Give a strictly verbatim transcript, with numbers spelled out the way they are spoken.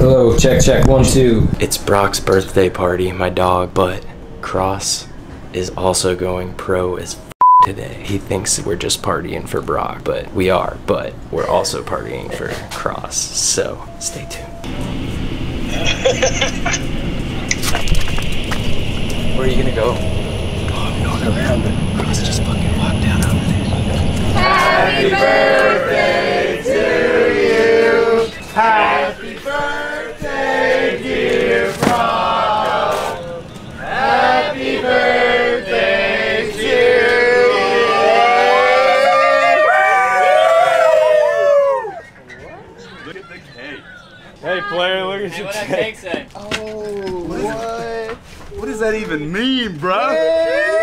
Hello, check, check, one, two. It's Brock's birthday party, my dog, but Cross is also going pro as f today. He thinks we're just partying for Brock, but we are, but we're also partying for Cross, so stay tuned. Where are you gonna go? Oh, I'm going around, but Cross just fucking walked down over there. Happy birthday to you! Happy birthday, dear Cross! Happy birthday to you! Look at the cake. Hey, player, look at hey, your what cake. What that cake say? Oh, what? What does that even mean, bro? Yay!